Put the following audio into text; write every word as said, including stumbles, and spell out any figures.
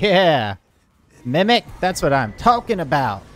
Yeah. Mimic? That's what I'm talking about.